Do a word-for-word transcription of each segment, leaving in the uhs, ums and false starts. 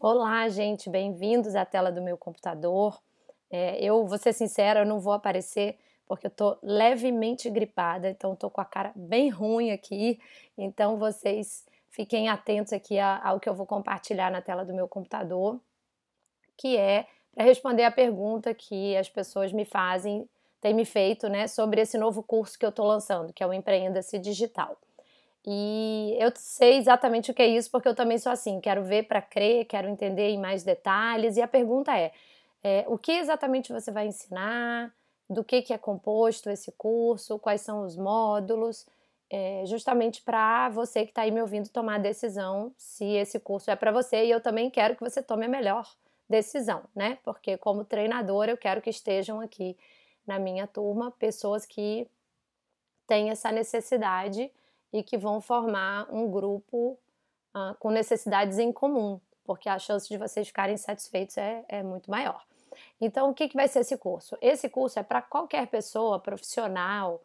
Olá, gente, bem-vindos à tela do meu computador. É, eu vou ser sincera, eu não vou aparecer porque eu tô levemente gripada, então tô com a cara bem ruim aqui, então vocês fiquem atentos aqui ao que eu vou compartilhar na tela do meu computador, que é para responder a pergunta que as pessoas me fazem, têm me feito, né, sobre esse novo curso que eu tô lançando, que é o Empreenda-se Digital. E eu sei exatamente o que é isso, porque eu também sou assim, quero ver para crer, quero entender em mais detalhes. E a pergunta é, é, o que exatamente você vai ensinar, do que, que é composto esse curso, quais são os módulos, é, justamente para você que está aí me ouvindo tomar a decisão se esse curso é para você. E eu também quero que você tome a melhor decisão, né? Porque como treinadora eu quero que estejam aqui na minha turma pessoas que têm essa necessidade e que vão formar um grupo uh, com necessidades em comum, porque a chance de vocês ficarem satisfeitos é, é muito maior. Então, o que, que vai ser esse curso? Esse curso é para qualquer pessoa profissional,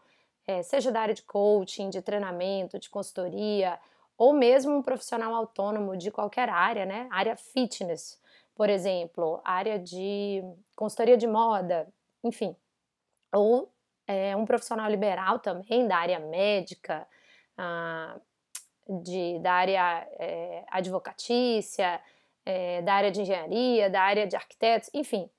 é, seja da área de coaching, de treinamento, de consultoria, ou mesmo um profissional autônomo de qualquer área, né? Área fitness, por exemplo, área de consultoria de moda, enfim. Ou é, um profissional liberal também, da área médica, Ah, de, da área é, advocatícia, é, da área de engenharia, da área de arquitetos, enfim,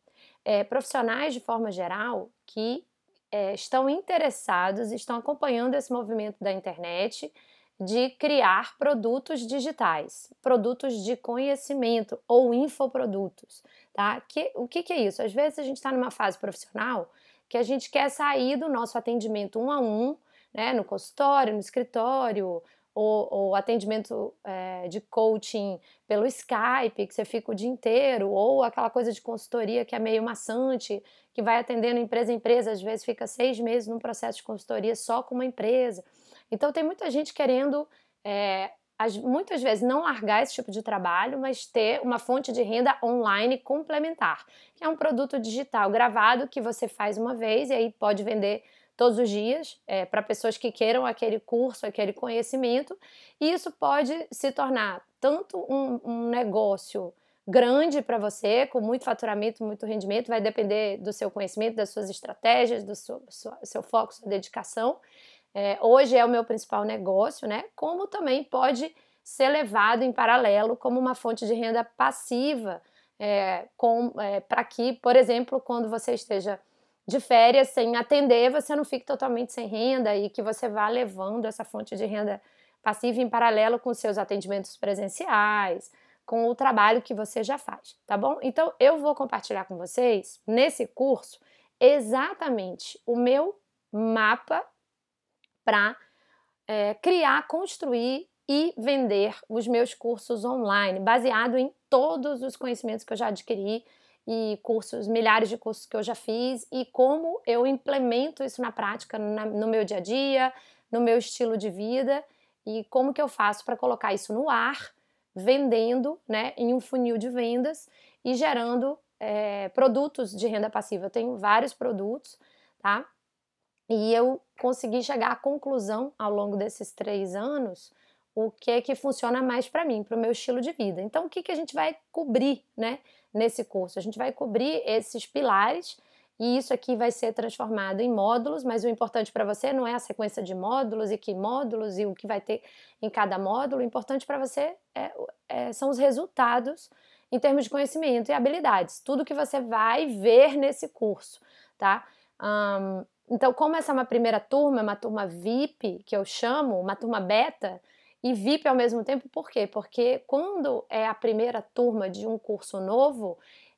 é, profissionais de forma geral que é, estão interessados, estão acompanhando esse movimento da internet de criar produtos digitais, produtos de conhecimento ou infoprodutos, tá? Que, o que, que é isso? Às vezes a gente está numa fase profissional que a gente quer sair do nosso atendimento um a um, né, no consultório, no escritório, ou, ou atendimento é, de coaching pelo Skype, que você fica o dia inteiro, ou aquela coisa de consultoria que é meio maçante, que vai atendendo empresa a empresa, às vezes fica seis meses num processo de consultoria só com uma empresa. Então tem muita gente querendo, é, as, muitas vezes, não largar esse tipo de trabalho, mas ter uma fonte de renda online complementar, que é um produto digital gravado que você faz uma vez e aí pode vender todos os dias, é, para pessoas que queiram aquele curso, aquele conhecimento, e isso pode se tornar tanto um, um negócio grande para você, com muito faturamento, muito rendimento, vai depender do seu conhecimento, das suas estratégias, do seu, seu, seu foco, sua dedicação, é, hoje é o meu principal negócio, né? Como também pode ser levado em paralelo como uma fonte de renda passiva, é, é, para que, por exemplo, quando você esteja de férias, sem atender, você não fique totalmente sem renda e que você vá levando essa fonte de renda passiva em paralelo com seus atendimentos presenciais, com o trabalho que você já faz, tá bom? Então, eu vou compartilhar com vocês, nesse curso, exatamente o meu mapa para é, criar, construir e vender os meus cursos online, baseado em todos os conhecimentos que eu já adquiri, e cursos, milhares de cursos que eu já fiz, e como eu implemento isso na prática, na, no meu dia a dia, no meu estilo de vida, e como que eu faço para colocar isso no ar, vendendo, né, em um funil de vendas e gerando é, produtos de renda passiva. Eu tenho vários produtos, tá? E eu consegui chegar à conclusão, ao longo desses três anos, o que é que funciona mais para mim, para o meu estilo de vida. Então, o que, que a gente vai cobrir, né, nesse curso? A gente vai cobrir esses pilares e isso aqui vai ser transformado em módulos, mas o importante para você não é a sequência de módulos e que módulos e o que vai ter em cada módulo, o importante para você é, é, são os resultados em termos de conhecimento e habilidades, tudo que você vai ver nesse curso, tá? Hum, então, como essa é uma primeira turma, uma turma V I P, que eu chamo, uma turma beta, e V I P ao mesmo tempo, por quê? Porque quando é a primeira turma de um curso novo,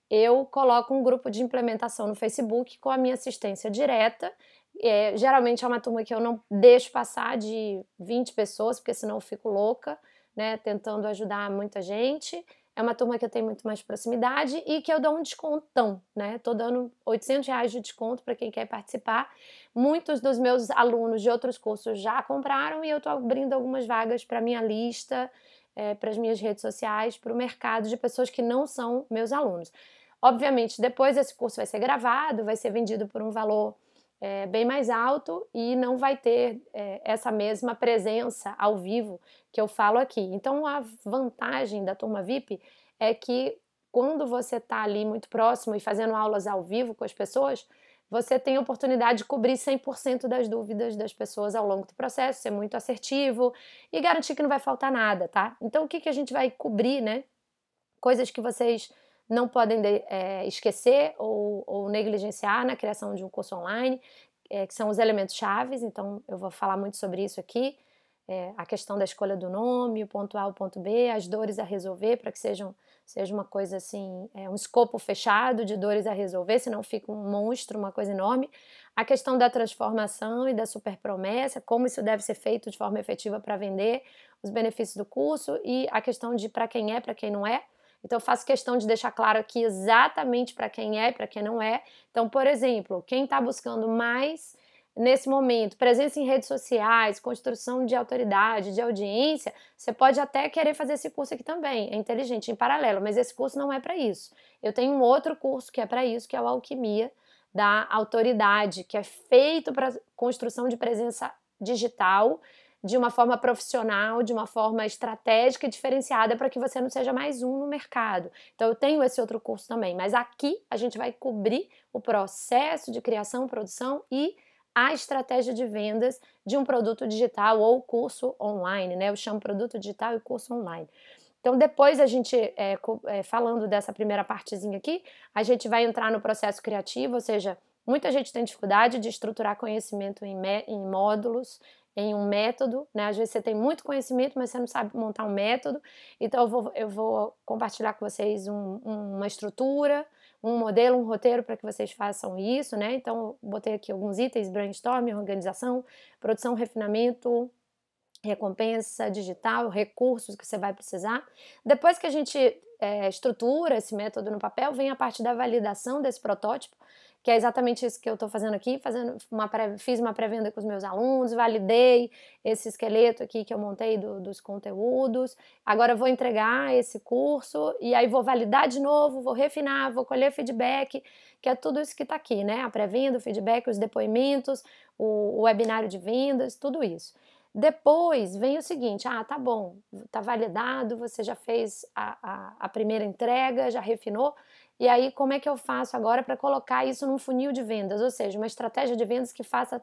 eu coloco um grupo de implementação no Facebook com a minha assistência direta. É, geralmente é uma turma que eu não deixo passar de vinte pessoas, porque senão eu fico louca, né, tentando ajudar muita gente. É uma turma que eu tenho muito mais proximidade e que eu dou um descontão, né? Tô dando oitocentos reais de desconto para quem quer participar. Muitos dos meus alunos de outros cursos já compraram e eu tô abrindo algumas vagas para minha lista, é, para as minhas redes sociais, para o mercado de pessoas que não são meus alunos. Obviamente, depois esse curso vai ser gravado, vai ser vendido por um valor é, bem mais alto e não vai ter é, essa mesma presença ao vivo que eu falo aqui. Então, a vantagem da turma V I P é que quando você está ali muito próximo e fazendo aulas ao vivo com as pessoas, você tem a oportunidade de cobrir cem por cento das dúvidas das pessoas ao longo do processo, ser muito assertivo e garantir que não vai faltar nada, tá? Então, o que, que a gente vai cobrir, né? Coisas que vocês não podem é, esquecer ou, ou negligenciar na criação de um curso online, é, que são os elementos chaves. Então, eu vou falar muito sobre isso aqui. É, a questão da escolha do nome, o ponto A, o ponto B, as dores a resolver, para que sejam, seja uma coisa assim, é, um escopo fechado de dores a resolver, senão fica um monstro, uma coisa enorme. A questão da transformação e da superpromessa, como isso deve ser feito de forma efetiva para vender, os benefícios do curso e a questão de para quem é, para quem não é. Então, eu faço questão de deixar claro aqui exatamente para quem é e para quem não é. Então, por exemplo, quem está buscando mais... nesse momento, presença em redes sociais, construção de autoridade, de audiência, você pode até querer fazer esse curso aqui também, é inteligente, em paralelo, mas esse curso não é para isso. Eu tenho um outro curso que é para isso, que é o Alquimia da Autoridade, que é feito para construção de presença digital, de uma forma profissional, de uma forma estratégica e diferenciada para que você não seja mais um no mercado. Então eu tenho esse outro curso também, mas aqui a gente vai cobrir o processo de criação, produção e a estratégia de vendas de um produto digital ou curso online, né? Eu chamo produto digital e curso online. Então, depois a gente, é, é, falando dessa primeira partezinha aqui, a gente vai entrar no processo criativo, ou seja, muita gente tem dificuldade de estruturar conhecimento em, em módulos, em um método, né? Às vezes você tem muito conhecimento, mas você não sabe montar um método. Então, eu vou, eu vou compartilhar com vocês um, um, uma estrutura, um modelo, um roteiro para que vocês façam isso, né? Então, botei aqui alguns itens: brainstorming, organização, produção, refinamento, recompensa digital, recursos que você vai precisar. Depois que a gente é, estrutura esse método no papel, vem a parte da validação desse protótipo, que é exatamente isso que eu estou fazendo aqui, fazendo uma pré, fiz uma pré-venda com os meus alunos, validei esse esqueleto aqui que eu montei do, dos conteúdos, agora eu vou entregar esse curso e aí vou validar de novo, vou refinar, vou colher feedback, que é tudo isso que está aqui, né? A pré-venda, o feedback, os depoimentos, o, o webinário de vendas, tudo isso. Depois vem o seguinte: ah, tá bom, tá validado, você já fez a, a, a primeira entrega, já refinou, e aí como é que eu faço agora para colocar isso num funil de vendas, ou seja, uma estratégia de vendas que faça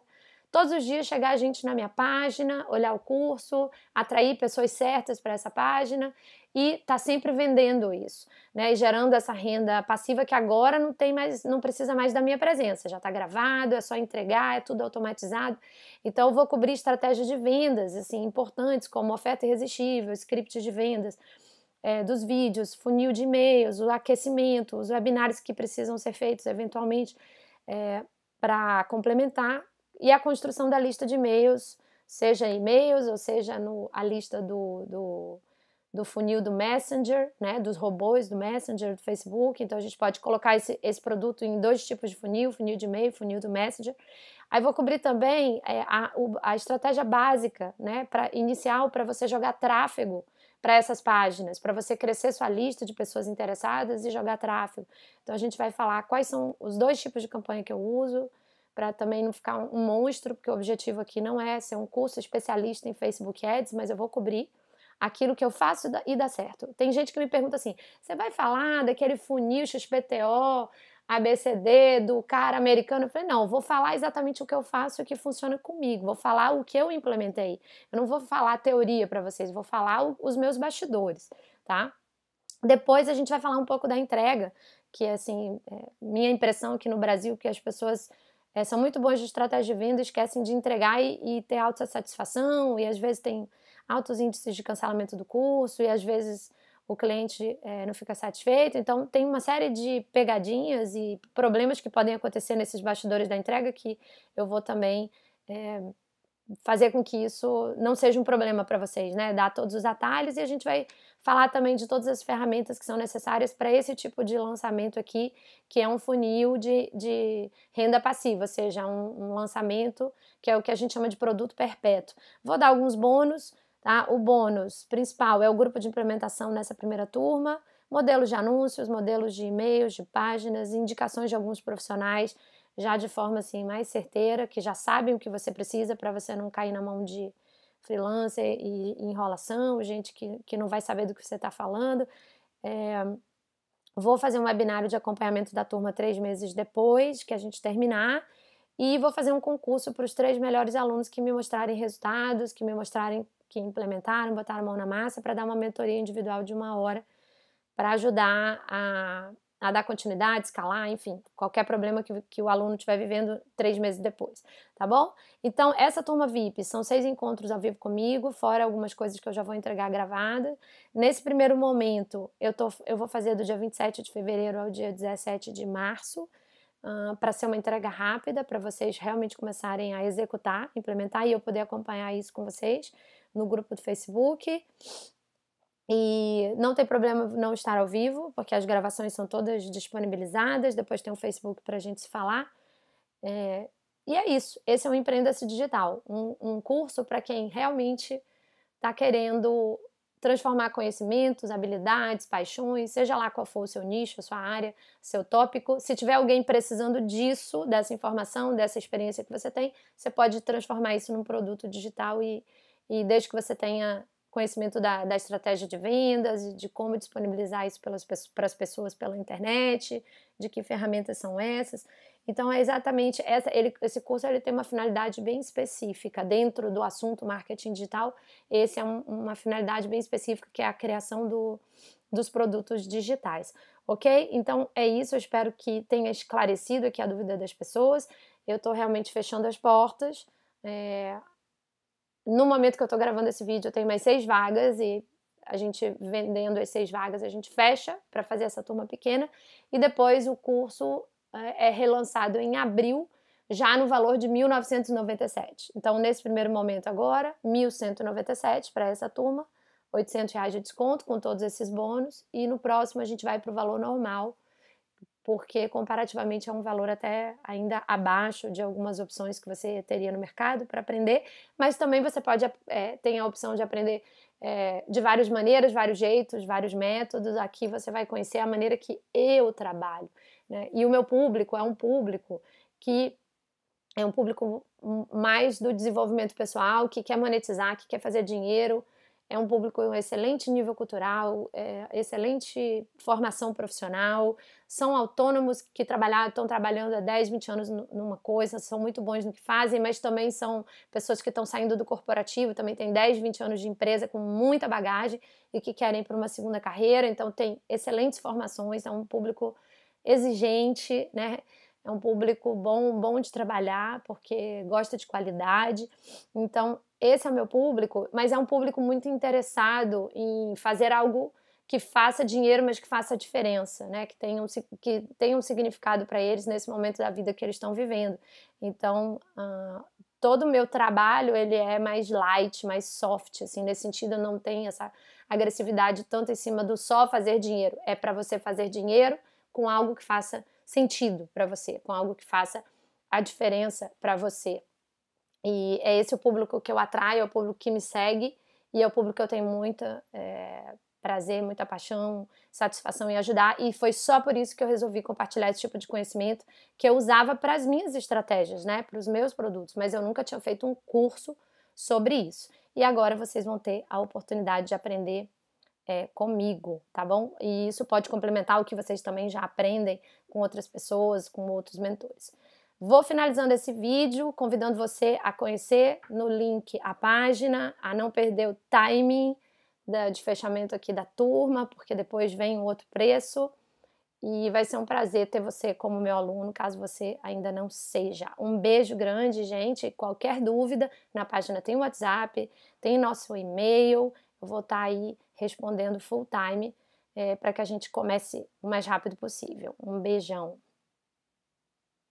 todos os dias chegar a gente na minha página, olhar o curso, atrair pessoas certas para essa página e tá sempre vendendo isso, né? E gerando essa renda passiva que agora não tem mais, não precisa mais da minha presença, já tá gravado, é só entregar, é tudo automatizado. Então eu vou cobrir estratégias de vendas assim importantes como oferta irresistível, scripts de vendas, É, dos vídeos, funil de e-mails, o aquecimento, os webinários que precisam ser feitos eventualmente é, para complementar, e a construção da lista de e-mails, seja e-mails ou seja no, a lista do, do, do funil do Messenger, né, dos robôs do Messenger, do Facebook. Então a gente pode colocar esse, esse produto em dois tipos de funil, funil de e-mail, funil do Messenger. Aí vou cobrir também é, a, a estratégia básica, né, pra, inicial para você jogar tráfego para essas páginas, para você crescer sua lista de pessoas interessadas e jogar tráfego. Então a gente vai falar quais são os dois tipos de campanha que eu uso, para também não ficar um monstro, porque o objetivo aqui não é ser um curso especialista em Facebook Ads, mas eu vou cobrir aquilo que eu faço e dá certo. Tem gente que me pergunta assim: você vai falar daquele funil X P T O, A B C D, do cara americano? Eu falei, não, vou falar exatamente o que eu faço e o que funciona comigo, vou falar o que eu implementei, eu não vou falar teoria para vocês, vou falar o, os meus bastidores, tá? Depois a gente vai falar um pouco da entrega, que assim, é, minha impressão aqui no Brasil, que as pessoas é, são muito boas de estratégia de venda, esquecem de entregar e, e ter alta satisfação, e às vezes tem altos índices de cancelamento do curso, e às vezes o cliente é, não fica satisfeito. Então tem uma série de pegadinhas e problemas que podem acontecer nesses bastidores da entrega, que eu vou também é, fazer com que isso não seja um problema para vocês, né? Dar todos os atalhos, e a gente vai falar também de todas as ferramentas que são necessárias para esse tipo de lançamento aqui, que é um funil de, de renda passiva, ou seja, um, um lançamento que é o que a gente chama de produto perpétuo. Vou dar alguns bônus, tá? O bônus principal é o grupo de implementação nessa primeira turma, modelos de anúncios, modelos de e-mails, de páginas, indicações de alguns profissionais, já de forma assim mais certeira, que já sabem o que você precisa para você não cair na mão de freelancer e enrolação, gente que, que não vai saber do que você está falando. É, vou fazer um webinário de acompanhamento da turma três meses depois que a gente terminar e vou fazer um concurso para os três melhores alunos que me mostrarem resultados, que me mostrarem que implementaram, botaram a mão na massa, para dar uma mentoria individual de uma hora para ajudar a, a dar continuidade, escalar, enfim, qualquer problema que, que o aluno estiver vivendo três meses depois, tá bom? Então, essa turma V I P, são seis encontros ao vivo comigo, fora algumas coisas que eu já vou entregar gravada. Nesse primeiro momento, eu, tô, eu vou fazer do dia vinte e sete de fevereiro ao dia dezessete de março, Uh, para ser uma entrega rápida, para vocês realmente começarem a executar, implementar, e eu poder acompanhar isso com vocês no grupo do Facebook. E não tem problema não estar ao vivo, porque as gravações são todas disponibilizadas, depois tem o Facebook para a gente se falar. É, e é isso, esse é o Empreenda-se Digital, um, um curso para quem realmente está querendo transformar conhecimentos, habilidades, paixões, seja lá qual for o seu nicho, a sua área, seu tópico. Se tiver alguém precisando disso, dessa informação, dessa experiência que você tem, você pode transformar isso num produto digital e, e desde que você tenha conhecimento da, da estratégia de vendas, de como disponibilizar isso pelas, para as pessoas pela internet, de que ferramentas são essas. Então é exatamente, essa, ele, esse curso ele tem uma finalidade bem específica dentro do assunto marketing digital. Esse é um, uma finalidade bem específica, que é a criação do, dos produtos digitais, ok? Então é isso, eu espero que tenha esclarecido aqui a dúvida das pessoas. Eu estou realmente fechando as portas, é... No momento que eu tô gravando esse vídeo, eu tenho mais seis vagas e a gente vendendo as seis vagas, a gente fecha para fazer essa turma pequena e depois o curso é relançado em abril, já no valor de mil novecentos e noventa e sete. Então, nesse primeiro momento agora, mil cento e noventa e sete para essa turma, oitocentos reais de desconto com todos esses bônus, e no próximo a gente vai pro valor normal, porque comparativamente é um valor até ainda abaixo de algumas opções que você teria no mercado para aprender, mas também você pode é, tem a opção de aprender é, de várias maneiras, vários jeitos, vários métodos. Aqui você vai conhecer a maneira que eu trabalho, né? E o meu público é um público que é um público mais do desenvolvimento pessoal, que quer monetizar, que quer fazer dinheiro. É um público com excelente nível cultural, é, excelente formação profissional, são autônomos que trabalhar, estão trabalhando há dez, vinte anos numa coisa, são muito bons no que fazem, mas também são pessoas que estão saindo do corporativo, também tem dez, vinte anos de empresa com muita bagagem e que querem para uma segunda carreira, então tem excelentes formações, é um público exigente, né? É um público bom, bom de trabalhar, porque gosta de qualidade. Então, esse é o meu público, mas é um público muito interessado em fazer algo que faça dinheiro, mas que faça diferença, né? Que tenha um, que tenha um significado para eles nesse momento da vida que eles estão vivendo. Então, uh, todo o meu trabalho, ele é mais light, mais soft, assim, nesse sentido, não tem essa agressividade tanto em cima do só fazer dinheiro. É para você fazer dinheiro com algo que faça sentido para você, com algo que faça a diferença para você. E é esse o público que eu atraio, é o público que me segue e é o público que eu tenho muito é, prazer, muita paixão, satisfação em ajudar, e foi só por isso que eu resolvi compartilhar esse tipo de conhecimento que eu usava para as minhas estratégias, né, para os meus produtos, mas eu nunca tinha feito um curso sobre isso. E agora vocês vão ter a oportunidade de aprender É, comigo, tá bom? E isso pode complementar o que vocês também já aprendem com outras pessoas, com outros mentores. Vou finalizando esse vídeo, convidando você a conhecer no link a página, a não perder o timing da, de fechamento aqui da turma, porque depois vem um outro preço, e vai ser um prazer ter você como meu aluno, caso você ainda não seja. Um beijo grande, gente. Qualquer dúvida, na página tem o WhatsApp, tem nosso e-mail, eu vou estar aí respondendo full time, é, para que a gente comece o mais rápido possível. Um beijão!